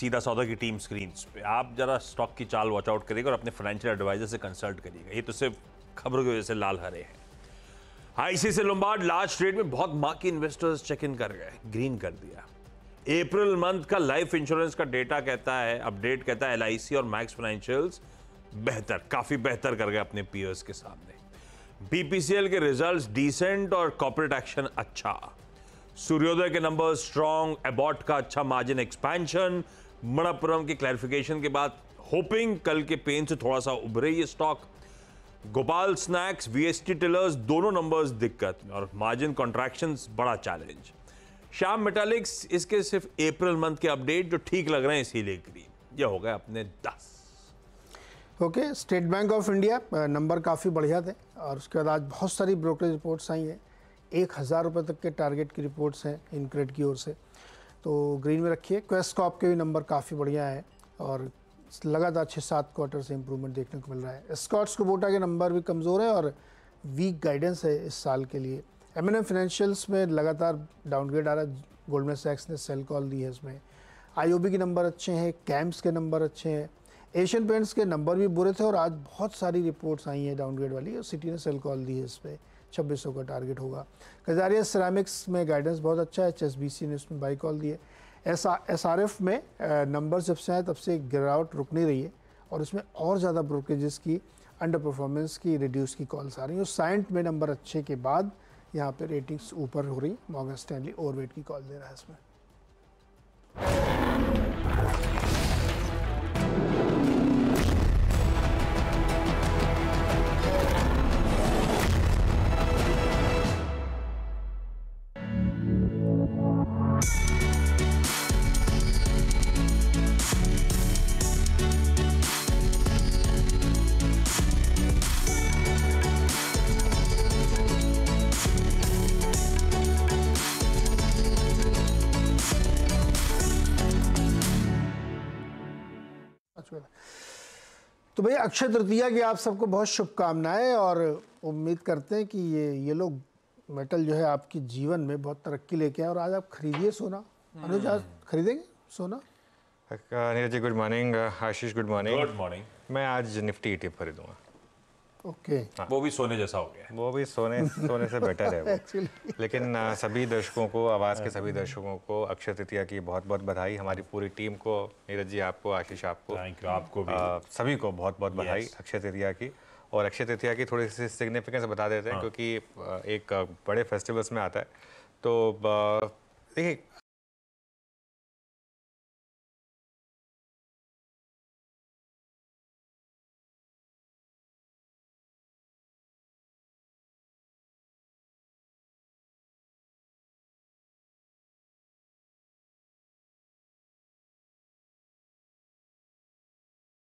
सीधा सौदा की टीम स्क्रीन्स पे। आप जरा स्टॉक की चाल वॉच आउट करिएगा और अपने फाइनेंशियल एडवाइजर से कंसल्ट करिएगा। ये तो सिर्फ खबरों की वजह से लाल हरे हैं। आईसीआईसीआई लोम्बार्ड लार्ज ट्रेड में बहुत मार्केट इन्वेस्टर्स चेक इन कर गए, ग्रीन कर दिया। अप्रैल मंथ का लाइफ इंश्योरेंस का डेटा कहता है, अपडेट कहता है LIC और मैक्स फाइनेंशियल्स बेहतर, काफ़ी बेहतर कर गए अपने पीयर्स के सामने। BPCL के रिजल्ट्स डिसेंट और कॉर्पोरेट एक्शन अच्छा। सूर्योदय के नंबर्स स्ट्रांग, एबॉट का अच्छा मार्जिन एक्सपेंशन, मणप्पुरम के क्लैरिफिकेशन के बाद होपिंग कल के पेन से थोड़ा सा उभरे ये stock. Gopal snacks, VST tillers दोनों नंबर्स दिक्कत में और मार्जिन कॉन्ट्रैक्शन बड़ा चैलेंज। श्याम मेटालिक्स, इसके सिर्फ अप्रैल मंथ के अपडेट जो ठीक लग रहे हैं इसीलिए ग्रीन। यह हो गए अपने 10। Okay, state bank of India number काफ़ी बढ़िया थे और उसके बाद आज बहुत सारी ब्रोकरेज रिपोर्ट्स आई हैं। 1000 रुपये तक के टारगेट की रिपोर्ट्स हैं इनक्रेड की ओर से, तो ग्रीन में रखिए। क्वेस कॉर्प के भी नंबर काफ़ी बढ़िया है और लगातार 6-7 क्वार्टर से इंप्रूवमेंट देखने को मिल रहा है। स्कॉट्स कुबोटा के नंबर भी कमज़ोर है और वीक गाइडेंस है इस साल के लिए। MNM फाइनेंशियल्स में लगातार डाउनग्रेड आ रहा है, गोल्डमैन सैक्स ने सेल कॉल दी है इसमें। IOB के नंबर अच्छे हैं, कैम्स के नंबर अच्छे हैं, एशियन पेंट्स के नंबर भी बुरे थे और आज बहुत सारी रिपोर्ट्स आई हैं डाउनग्रेड वाली और सिटी ने सेल कॉल दी है इस पर। 2600 का टारगेट होगा। कजारिया सेरामिक्स में गाइडेंस बहुत अच्छा है, HSBC ने उसमें बाई कॉल दी है। SRF में नंबर जब से आए तब से गिरावट रुक नहीं रही है और उसमें और ज़्यादा ब्रोकरेजेस की अंडर परफॉर्मेंस की रिड्यूस की कॉल्स आ रही हैं। और साइंट में नंबर अच्छे के बाद यहाँ पर रेटिंग्स ऊपर हो रही, मॉर्गन स्टैनली ओवरवेट की कॉल दे रहा है इसमें। तो भैया अक्षय तृतीया की आप सबको बहुत शुभकामनाएं और उम्मीद करते हैं कि ये लोग मेटल जो है आपके जीवन में बहुत तरक्की लेके आए। और आज आप खरीदिए सोना। अनुज, आज खरीदेंगे सोना? Neeraj ji good morning, Ashish good morning. Good morning. मैं आज निफ्टी ETF खरीदूंगा। ओके हाँ। वो भी सोने जैसा हो गया, वो भी सोने से बेटर है वो। Actually. लेकिन सभी दर्शकों को, आवाज़ के सभी दर्शकों को अक्षय तृतीया की बहुत बहुत बधाई। हमारी पूरी टीम को, नीरज जी आपको, आशीष आपको, आपको सभी को बहुत बहुत बधाई अक्षय तृतीया की। और अक्षय तृतीया की थोड़ी सी सिग्निफिकेंस बता देते हैं क्योंकि एक बड़े फेस्टिवल्स में आता है। तो देखिए